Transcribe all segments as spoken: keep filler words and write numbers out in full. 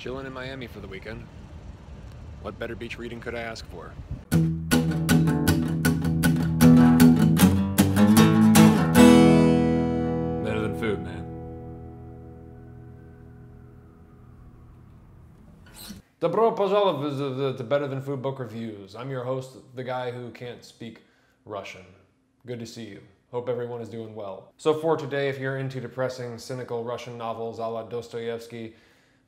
Chilling in Miami for the weekend. What better beach reading could I ask for? Better than food, man. Добро пожаловать to Better Than Food Book Reviews. I'm your host, the guy who can't speak Russian. Good to see you. Hope everyone is doing well. So for today, if you're into depressing, cynical Russian novels a la Dostoevsky,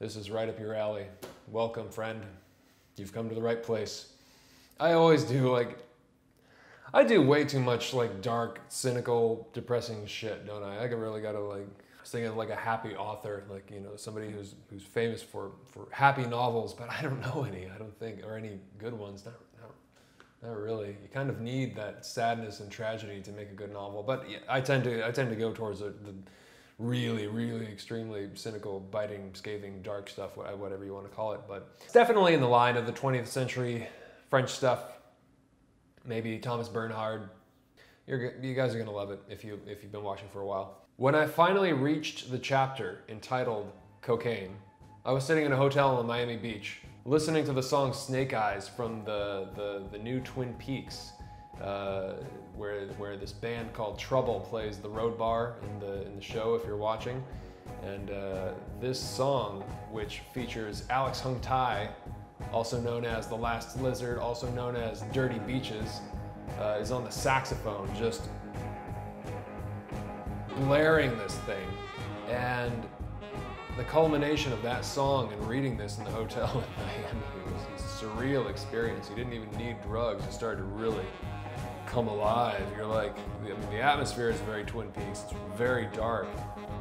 this is right up your alley. Welcome, friend. You've come to the right place. I always do, like, I do way too much, like, dark, cynical, depressing shit, don't I? I really gotta, like, I was thinking of, like, a happy author, like, you know, somebody who's who's famous for, for happy novels, but I don't know any, I don't think, or any good ones, not, not, not really. You kind of need that sadness and tragedy to make a good novel, but yeah, I tend to, I tend to go towards the, the really, really extremely cynical, biting, scathing, dark stuff, whatever you want to call it, but it's definitely in the line of the twentieth century French stuff. Maybe Thomas Bernhard. You're, you guys are going to love it if, you, if you've been watching for a while. When I finally reached the chapter entitled Cocaine, I was sitting in a hotel on Miami Beach, listening to the song Snake Eyes from the, the, the new Twin Peaks, Uh, where where this band called Trouble plays the road bar in the in the show if you're watching, and uh, this song, which features Alex Zhang Hungtai, also known as The Last Lizard, also known as Dirty Beaches, uh, is on the saxophone, just blaring this thing, and the culmination of that song and reading this in the hotel in Miami was a surreal experience. You didn't even need drugs; it started to really come alive. You're like, I mean, the atmosphere is very Twin Peaks, it's very dark.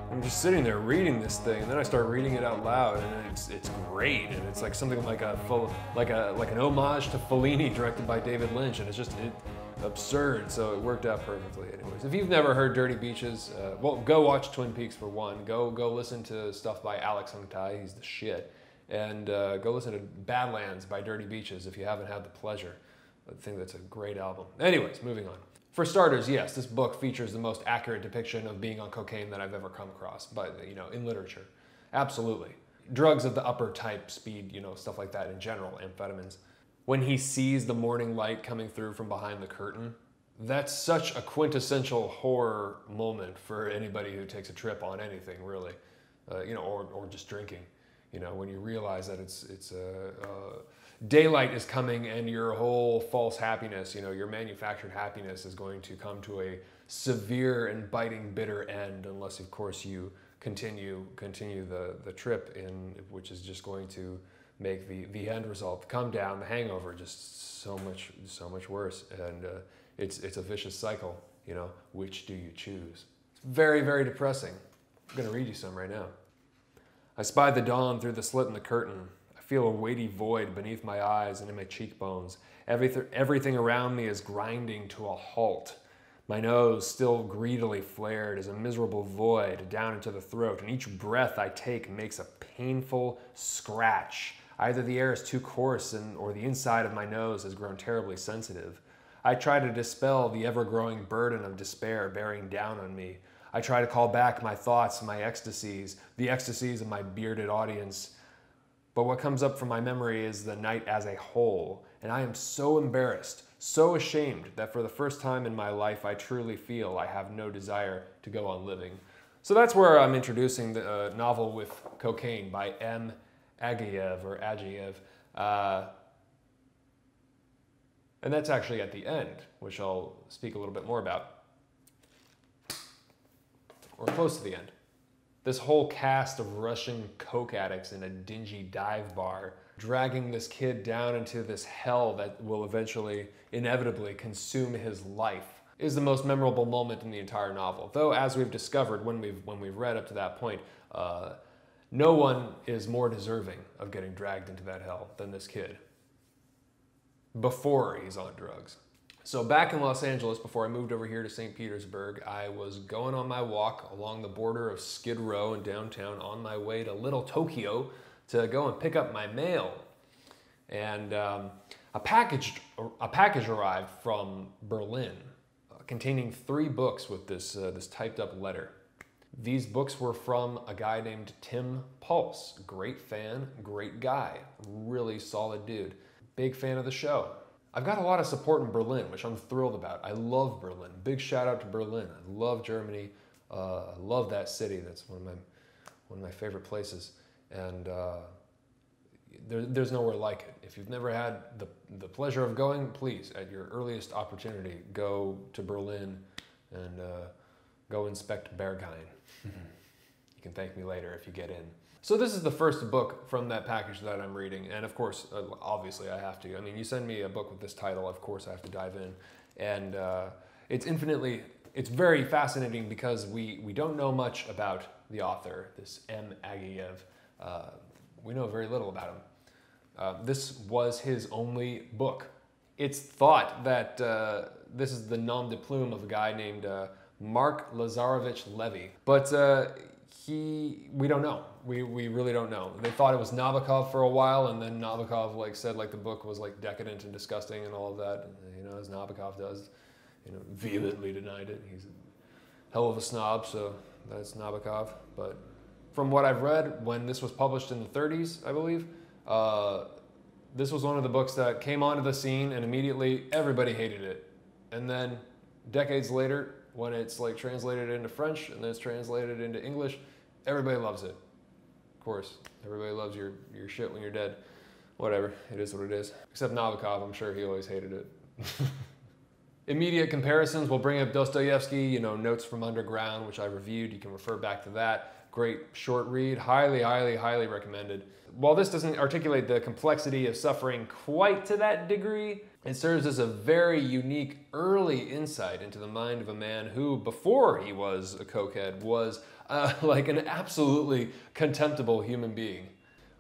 I'm just sitting there reading this thing, and then I start reading it out loud, and it's it's great, and it's like something like a like a like an homage to Fellini directed by David Lynch, and it's just it, absurd. So it worked out perfectly. Anyways, if you've never heard Dirty Beaches, uh, well, go watch Twin Peaks for one. Go go listen to stuff by Alex Zhang Hungtai. He's the shit, and uh, go listen to Badlands by Dirty Beaches if you haven't had the pleasure. I think that's a great album. Anyways, moving on. For starters, yes, this book features the most accurate depiction of being on cocaine that I've ever come across, but, you know, in literature. Absolutely. Drugs of the upper type, speed, you know, stuff like that in general, amphetamines. When he sees the morning light coming through from behind the curtain, that's such a quintessential horror moment for anybody who takes a trip on anything, really. Uh, you know, or, or just drinking. You know, when you realize that it's, it's a... Uh, uh, daylight is coming and your whole false happiness, you know, your manufactured happiness is going to come to a severe and biting bitter end unless, of course, you continue continue the, the trip, in, which is just going to make the, the end result, the come down, the hangover, just so much so much worse. And uh, it's, it's a vicious cycle, you know, which do you choose? It's very, very depressing. I'm going to read you some right now. I spied the dawn through the slit in the curtain. I feel a weighty void beneath my eyes and in my cheekbones. Everyth- everything around me is grinding to a halt. My nose, still greedily flared, is a miserable void down into the throat, and each breath I take makes a painful scratch. Either the air is too coarse and, or the inside of my nose has grown terribly sensitive. I try to dispel the ever-growing burden of despair bearing down on me. I try to call back my thoughts, my ecstasies, the ecstasies of my bearded audience. But what comes up from my memory is the night as a whole, and I am so embarrassed, so ashamed, that for the first time in my life I truly feel I have no desire to go on living. So that's where I'm introducing the uh, novel with cocaine by M. Ageyev, or Ageyev. Uh, and that's actually at the end, which I'll speak a little bit more about. Or close to the end. This whole cast of Russian coke addicts in a dingy dive bar, dragging this kid down into this hell that will eventually, inevitably consume his life, is the most memorable moment in the entire novel. Though, as we've discovered when we've, when we've read up to that point, uh, no one is more deserving of getting dragged into that hell than this kid before he's on drugs. So back in Los Angeles, before I moved over here to Saint Petersburg, I was going on my walk along the border of Skid Row in downtown on my way to Little Tokyo to go and pick up my mail. And um, a, package, a package arrived from Berlin uh, containing three books with this, uh, this typed up letter. These books were from a guy named Tim Pulse. Great fan, great guy, really solid dude. Big fan of the show. I've got a lot of support in Berlin, which I'm thrilled about. I love Berlin. Big shout out to Berlin. I love Germany. Uh, I love that city. That's one of my, one of my favorite places. And uh, there, there's nowhere like it. If you've never had the, the pleasure of going, please, at your earliest opportunity, go to Berlin and uh, go inspect Berghain. You can thank me later if you get in. So this is the first book from that package that I'm reading. And of course, obviously I have to. I mean, you send me a book with this title, of course I have to dive in. And uh, it's infinitely, it's very fascinating because we, we don't know much about the author, this M. Ageyev. Uh, we know very little about him. Uh, this was his only book. It's thought that uh, this is the nom de plume of a guy named uh, Mark Lazarevich Levy. But uh, he, we don't know. We, we really don't know. They thought it was Nabokov for a while, and then Nabokov like said like the book was like decadent and disgusting and all of that, and, you know, as Nabokov does, you know, vehemently denied it. He's a hell of a snob, so that's Nabokov. But from what I've read, when this was published in the thirties, I believe, uh, this was one of the books that came onto the scene and immediately everybody hated it. And then decades later, when it's like translated into French and then it's translated into English, everybody loves it. Of course, everybody loves your, your shit when you're dead. Whatever, it is what it is. Except Nabokov, I'm sure he always hated it. Immediate comparisons, we'll bring up Dostoevsky, you know, Notes from Underground, which I reviewed, you can refer back to that. Great short read, highly, highly, highly recommended. While this doesn't articulate the complexity of suffering quite to that degree, it serves as a very unique early insight into the mind of a man who, before he was a cokehead, was Uh, like an absolutely contemptible human being.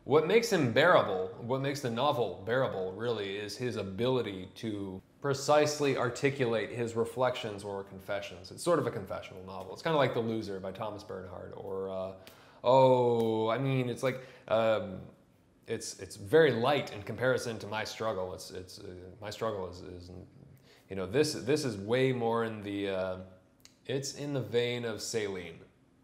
What makes him bearable, what makes the novel bearable really, is his ability to precisely articulate his reflections or confessions. It's sort of a confessional novel. It's kind of like The Loser by Thomas Bernhard, or, uh, oh, I mean, it's like, um, it's it's very light in comparison to My Struggle. It's, it's, uh, My Struggle is, is, you know, this, this is way more in the, uh, it's in the vein of Céline.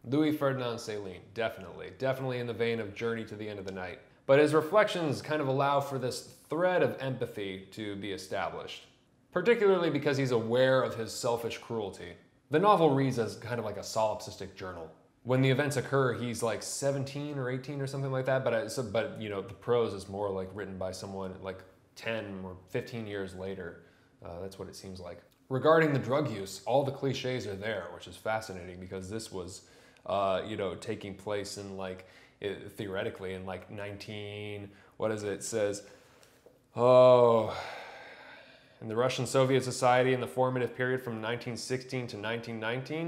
Louis Ferdinand Céline, definitely. Definitely in the vein of Journey to the End of the Night. But his reflections kind of allow for this thread of empathy to be established, particularly because he's aware of his selfish cruelty. The novel reads as kind of like a solipsistic journal. When the events occur, he's like seventeen or eighteen or something like that, but, I, so, but you know, the prose is more like written by someone like ten or fifteen years later. Uh, that's what it seems like. Regarding the drug use, all the cliches are there, which is fascinating because this was Uh, you know, taking place in like, it, theoretically in like nineteen, what is it, it says, oh, in the Russian-Soviet society in the formative period from nineteen sixteen to nineteen nineteen,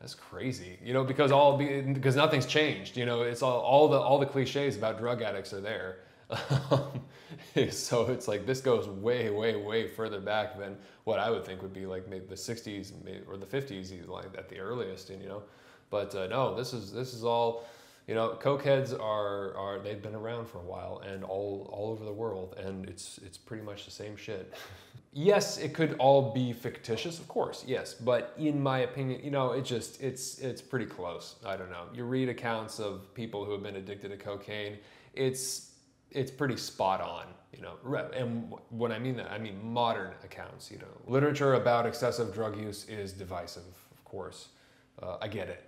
that's crazy, you know, because all, because nothing's changed, you know, it's all, all the, all the cliches about drug addicts are there. So it's like, this goes way, way, way further back than what I would think would be like maybe the sixties or the fifties, like at the earliest, and you know. But uh, no, this is this is all, you know, cokeheads are are they've been around for a while and all all over the world, and it's it's pretty much the same shit. Yes, it could all be fictitious, of course, yes, but in my opinion, you know, it just it's it's pretty close. I don't know. You read accounts of people who have been addicted to cocaine, it's it's pretty spot on, you know. And when I mean that, I mean modern accounts, you know. Literature about excessive drug use is divisive, of course. Uh, I get it.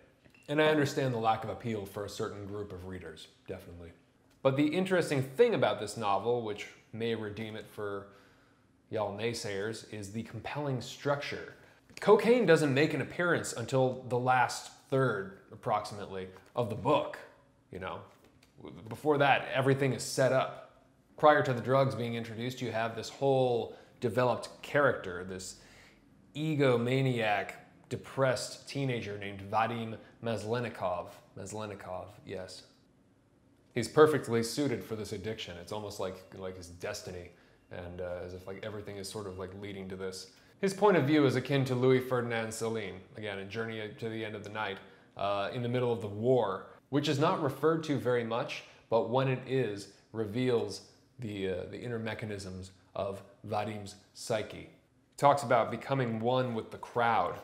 And I understand the lack of appeal for a certain group of readers, definitely. But the interesting thing about this novel, which may redeem it for y'all naysayers, is the compelling structure. Cocaine doesn't make an appearance until the last third, approximately, of the book, you know. Before that, everything is set up. Prior to the drugs being introduced, you have this whole developed character, this egomaniac, depressed teenager named Vadim Maslenikov. Maslenikov, yes. He's perfectly suited for this addiction. It's almost like, like his destiny, and uh, as if like everything is sort of like leading to this. His point of view is akin to Louis Ferdinand Céline, again, a Journey to the End of the Night, uh, in the middle of the war, which is not referred to very much, but when it is, reveals the, uh, the inner mechanisms of Vadim's psyche. He talks about becoming one with the crowd.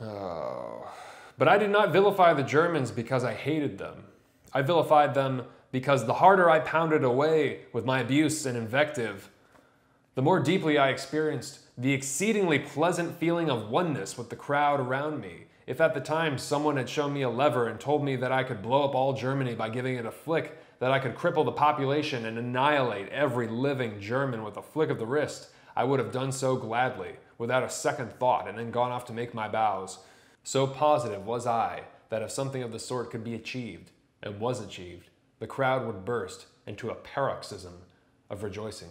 Oh. But I did not vilify the Germans because I hated them. I vilified them because the harder I pounded away with my abuse and invective, the more deeply I experienced the exceedingly pleasant feeling of oneness with the crowd around me. If at the time someone had shown me a lever and told me that I could blow up all Germany by giving it a flick, that I could cripple the population and annihilate every living German with a flick of the wrist, I would have done so gladly, without a second thought, and then gone off to make my bows. So positive was I that if something of the sort could be achieved, and was achieved, the crowd would burst into a paroxysm of rejoicing.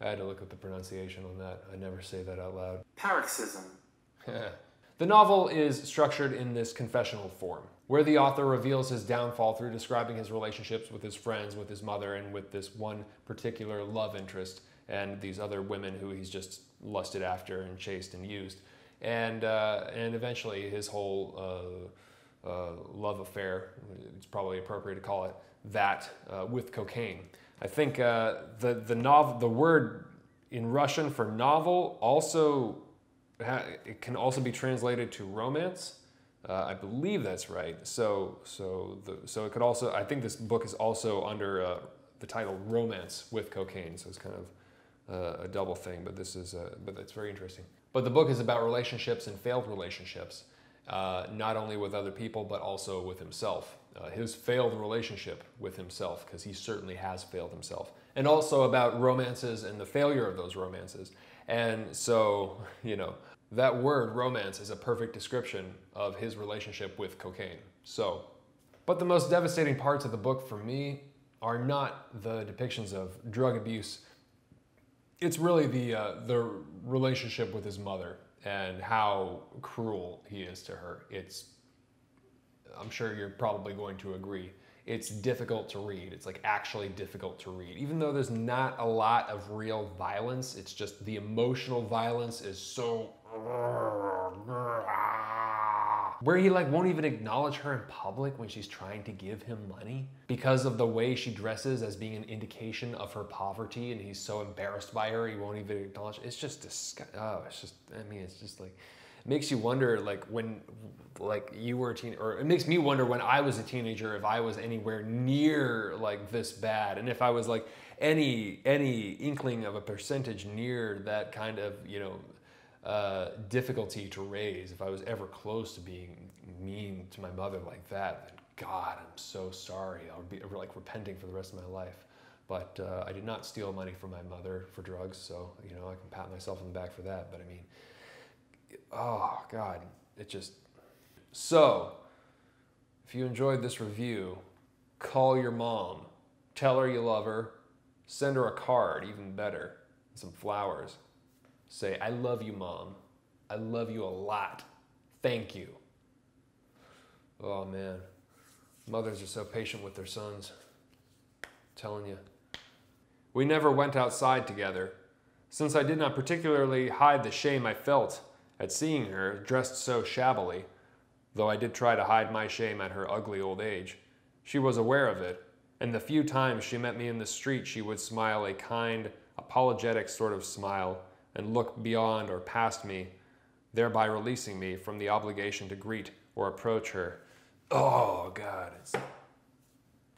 I had to look up the pronunciation on that. I never say that out loud. Paroxysm. The novel is structured in this confessional form, where the author reveals his downfall through describing his relationships with his friends, with his mother, and with this one particular love interest, and these other women who he's just lusted after and chased and used. And, uh, and eventually his whole uh, uh, love affair, it's probably appropriate to call it that, uh, with cocaine. I think uh, the, the, novel, the word in Russian for novel also it can also be translated to romance. Uh, I believe that's right. So, so, the, so it could also. I think this book is also under uh, the title "Romance with Cocaine." So it's kind of uh, a double thing. But this is, uh, but it's very interesting. But the book is about relationships and failed relationships, uh, not only with other people but also with himself. Uh, his failed relationship with himself, because he certainly has failed himself, and also about romances and the failure of those romances. And so, you know, that word romance is a perfect description of his relationship with cocaine. So, but the most devastating parts of the book for me are not the depictions of drug abuse. It's really the, uh, the relationship with his mother and how cruel he is to her. It's, I'm sure you're probably going to agree, it's difficult to read. It's like actually difficult to read. Even though there's not a lot of real violence, it's just the emotional violence is so... Where he like won't even acknowledge her in public when she's trying to give him money because of the way she dresses as being an indication of her poverty, and he's so embarrassed by her he won't even acknowledge. It's just disgusting. Oh, it's just, I mean, it's just like... makes you wonder, like when, like you were a teen, or it makes me wonder when I was a teenager if I was anywhere near like this bad, and if I was like any any inkling of a percentage near that kind of, you know, uh, difficulty to raise. If I was ever close to being mean to my mother like that, then God, I'm so sorry. I'll be like repenting for the rest of my life. But uh, I did not steal money from my mother for drugs, so you know I can pat myself on the back for that. But I mean. Oh God, it just... So, if you enjoyed this review, call your mom, tell her you love her, send her a card, even better, and some flowers. Say, I love you, Mom. I love you a lot. Thank you. Oh man, mothers are so patient with their sons. I'm telling you. We never went outside together, since I did not particularly hide the shame I felt at seeing her dressed so shabbily, though I did try to hide my shame at her ugly old age. She was aware of it, and the few times she met me in the street she would smile a kind, apologetic sort of smile and look beyond or past me, thereby releasing me from the obligation to greet or approach her. Oh God, it's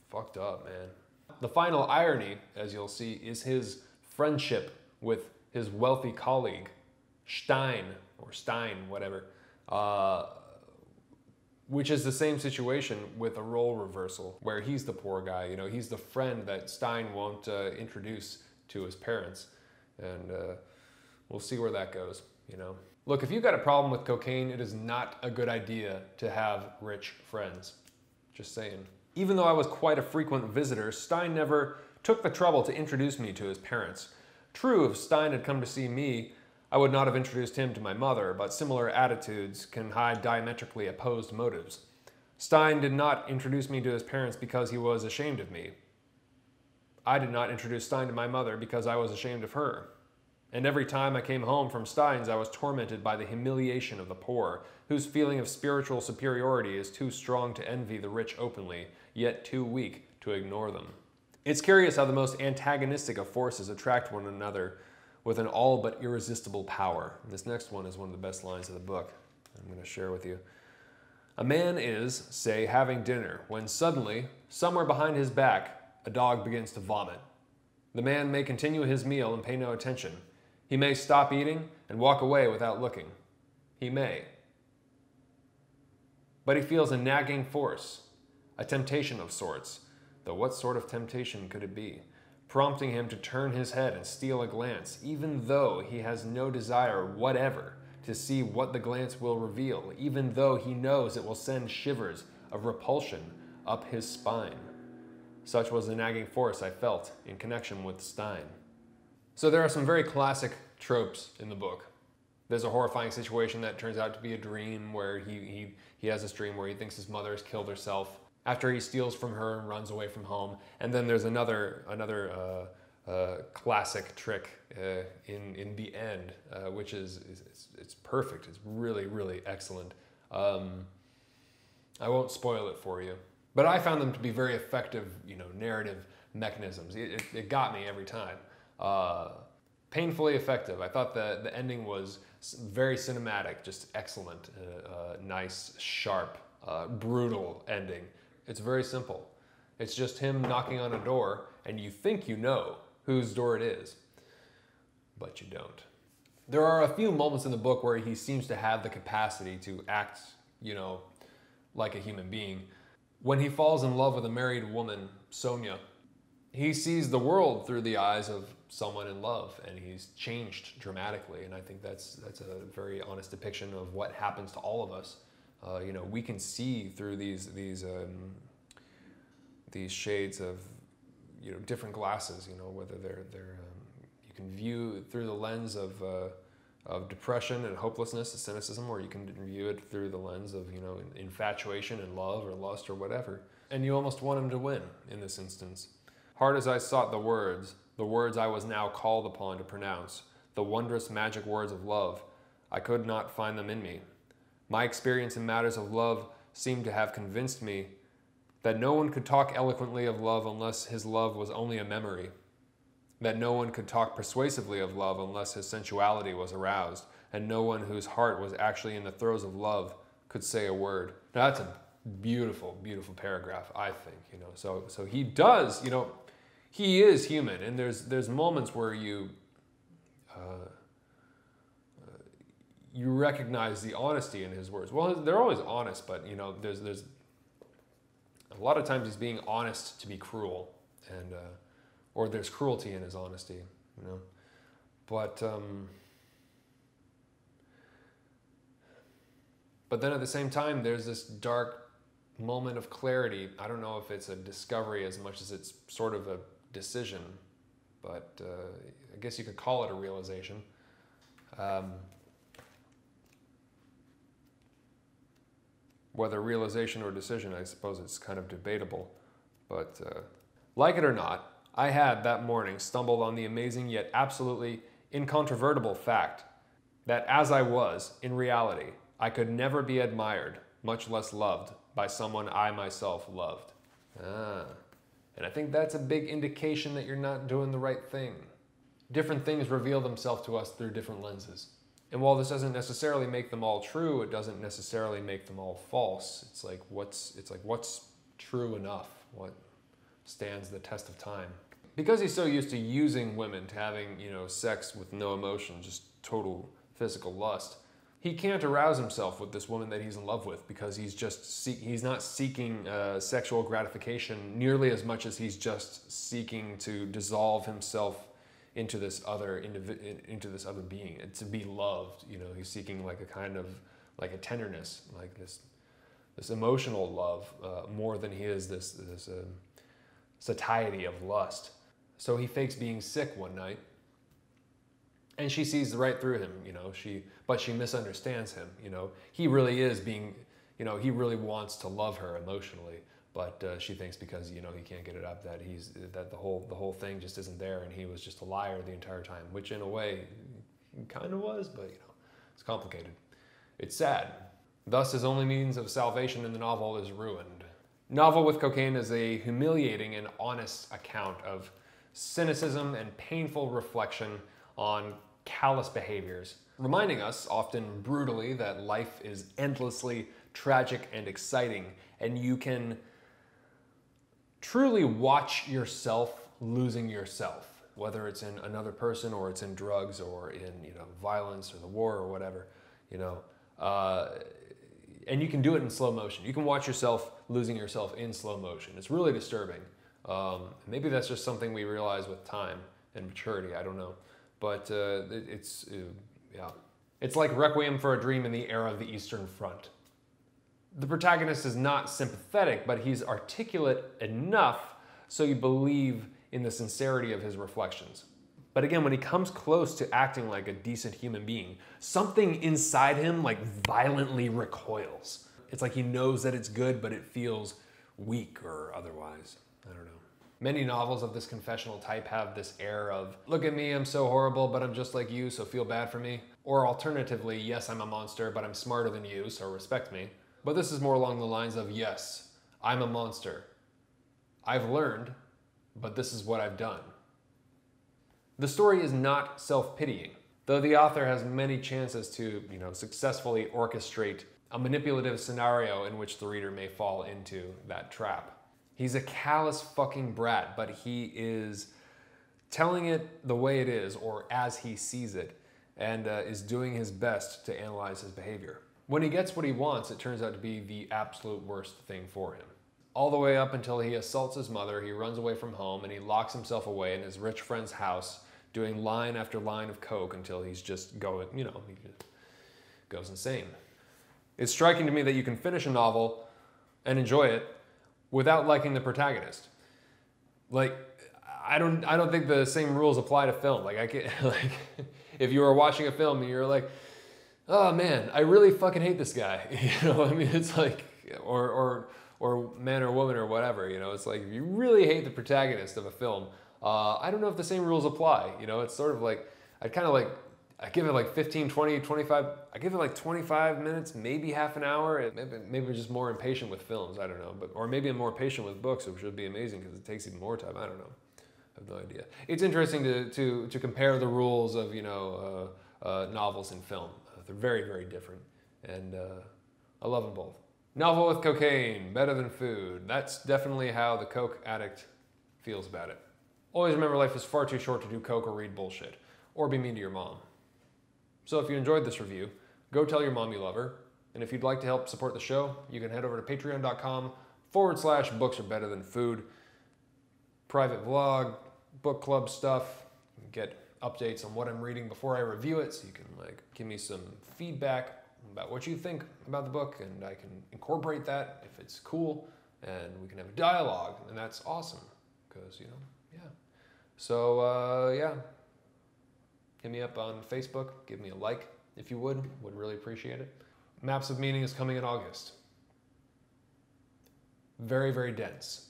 fucked up, man. The final irony, as you'll see, is his friendship with his wealthy colleague, Stein, or Stein, whatever, uh, which is the same situation with a role reversal, where he's the poor guy, you know, he's the friend that Stein won't uh, introduce to his parents, and uh, we'll see where that goes, you know. Look, if you've got a problem with cocaine, it is not a good idea to have rich friends. Just saying. Even though I was quite a frequent visitor, Stein never took the trouble to introduce me to his parents. True, if Stein had come to see me, I would not have introduced him to my mother, but similar attitudes can hide diametrically opposed motives. Stein did not introduce me to his parents because he was ashamed of me. I did not introduce Stein to my mother because I was ashamed of her. And every time I came home from Stein's, I was tormented by the humiliation of the poor, whose feeling of spiritual superiority is too strong to envy the rich openly, yet too weak to ignore them. It's curious how the most antagonistic of forces attract one another, with an all but irresistible power. And this next one is one of the best lines of the book. I'm going to share with you. A man is, say, having dinner, when suddenly, somewhere behind his back, a dog begins to vomit. The man may continue his meal and pay no attention. He may stop eating and walk away without looking. He may. But he feels a nagging force, a temptation of sorts, though what sort of temptation could it be, prompting him to turn his head and steal a glance, even though he has no desire whatever to see what the glance will reveal, even though he knows it will send shivers of repulsion up his spine. Such was the nagging force I felt in connection with Stein. So there are some very classic tropes in the book. There's a horrifying situation that turns out to be a dream where he, he, he has this dream where he thinks his mother has killed herself after he steals from her and runs away from home. And then there's another, another uh, uh, classic trick uh, in, in the end, uh, which is, is it's, it's perfect. It's really, really excellent. Um, I won't spoil it for you. But I found them to be very effective, you know, narrative mechanisms. It, it, it got me every time. Uh, painfully effective. I thought the, the ending was very cinematic, just excellent, uh, uh, nice, sharp, uh, brutal ending. It's very simple. It's just him knocking on a door, and you think you know whose door it is, but you don't. There are a few moments in the book where he seems to have the capacity to act, you know, like a human being. When he falls in love with a married woman, Sonia, he sees the world through the eyes of someone in love, and he's changed dramatically. And I think that's that's a very honest depiction of what happens to all of us. Uh, you know, we can see through these these um, these shades of, you know, different glasses. You know, whether they're they're um, you can view through the lens of uh, of depression and hopelessness and cynicism, or you can view it through the lens of, you know, infatuation and love or lust or whatever. And you almost want him to win in this instance. Hard as I sought the words, the words I was now called upon to pronounce, the wondrous magic words of love, I could not find them in me. My experience in matters of love seemed to have convinced me that no one could talk eloquently of love unless his love was only a memory, that no one could talk persuasively of love unless his sensuality was aroused, and no one whose heart was actually in the throes of love could say a word. Now that's a beautiful, beautiful paragraph, I think, you know. So so he does, you know, he is human, and there's there's moments where you uh, you recognize the honesty in his words. Well, they're always honest, but you know, there's there's a lot of times he's being honest to be cruel, and uh, or there's cruelty in his honesty, you know. But um, but then at the same time, there's this dark moment of clarity. I don't know if it's a discovery as much as it's sort of a decision, but uh, I guess you could call it a realization. Um, whether realization or decision, I suppose it's kind of debatable, but uh, like it or not, I had that morning stumbled on the amazing yet absolutely incontrovertible fact that as I was, in reality, I could never be admired, much less loved, by someone I myself loved. Ah, and I think that's a big indication that you're not doing the right thing. Different things reveal themselves to us through different lenses. And while this doesn't necessarily make them all true, it doesn't necessarily make them all false. It's like what's, it's like what's true enough? What stands the test of time? Because he's so used to using women, to having, you know, sex with no emotion, just total physical lust, he can't arouse himself with this woman that he's in love with because he's just see he's not seeking uh, sexual gratification nearly as much as he's just seeking to dissolve himself into this other into this other being, to be loved. You know, he's seeking like a kind of like a tenderness, like this this emotional love uh, more than he is this this. Uh, satiety of lust. So he fakes being sick one night, and she sees right through him, you know, she, but she misunderstands him, you know. He really is being, you know, he really wants to love her emotionally, but uh, she thinks because, you know, he can't get it up that he's, that the whole, the whole thing just isn't there, and he was just a liar the entire time, which in a way, kind of was, but, you know, it's complicated. It's sad. Thus, his only means of salvation in the novel is ruined. Novel with Cocaine is a humiliating and honest account of cynicism and painful reflection on callous behaviors, reminding us, often brutally, that life is endlessly tragic and exciting, and you can truly watch yourself losing yourself, whether it's in another person or it's in drugs or in, you know, violence or the war or whatever, you know. Uh, and you can do it in slow motion. You can watch yourself losing yourself in slow motion. It's really disturbing. Um, maybe that's just something we realize with time and maturity. I don't know. But uh, it, it's, uh, yeah. It's like Requiem for a Dream in the era of the Eastern Front. The protagonist is not sympathetic, but he's articulate enough so you believe in the sincerity of his reflections. But again, when he comes close to acting like a decent human being, something inside him like violently recoils. It's like he knows that it's good, but it feels weak or otherwise. I don't know. Many novels of this confessional type have this air of, look at me, I'm so horrible, but I'm just like you, so feel bad for me. Or alternatively, yes, I'm a monster, but I'm smarter than you, so respect me. But this is more along the lines of, yes, I'm a monster. I've learned, but this is what I've done. The story is not self-pitying, though the author has many chances to, you know, successfully orchestrate a manipulative scenario in which the reader may fall into that trap. He's a callous fucking brat, but he is telling it the way it is, or as he sees it, and uh, is doing his best to analyze his behavior. When he gets what he wants, it turns out to be the absolute worst thing for him. All the way up until he assaults his mother, he runs away from home, and he locks himself away in his rich friend's house, doing line after line of coke until he's just going, you know, he just goes insane. It's striking to me that you can finish a novel and enjoy it without liking the protagonist. Like, I don't, I don't think the same rules apply to film. Like, I can't, like, if you were watching a film and you're like, oh man, I really fucking hate this guy. You know, I mean, it's like, or, or, or man or woman or whatever, you know, it's like, if you really hate the protagonist of a film, uh, I don't know if the same rules apply, you know, it's sort of like, I'd kind of like, I give it like fifteen, twenty, twenty-five, I give it like twenty-five minutes, maybe half an hour, maybe, maybe I'm just more impatient with films, I don't know, but, or maybe I'm more patient with books, which would be amazing because it takes even more time, I don't know, I have no idea. It's interesting to, to, to compare the rules of, you know, uh, uh, novels and film. They're very, very different, and uh, I love them both. Novel with cocaine, better than food. That's definitely how the coke addict feels about it. Always remember, life is far too short to do coke or read bullshit, or be mean to your mom. So if you enjoyed this review, go tell your mom you love her, and if you'd like to help support the show, you can head over to patreon.com forward slash books are better than food. Private vlog, book club stuff, get updates on what I'm reading before I review it, so you can like give me some feedback about what you think about the book, and I can incorporate that if it's cool, and we can have a dialogue, and that's awesome, because, you know, yeah. So, uh, yeah, hit me up on Facebook, give me a like if you would, would really appreciate it. Maps of Meaning is coming in August. Very, very dense.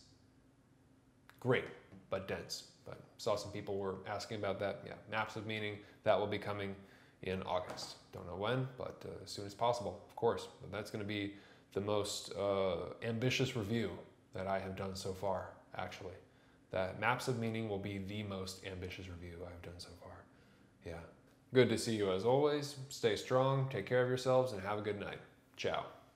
Great, but dense. I saw some people were asking about that. Yeah, Maps of Meaning, that will be coming in August. Don't know when, but uh, as soon as possible, of course. But that's going to be the most uh, ambitious review that I have done so far, actually. That Maps of Meaning will be the most ambitious review I've done so far. Yeah. Good to see you as always. Stay strong, take care of yourselves, and have a good night. Ciao.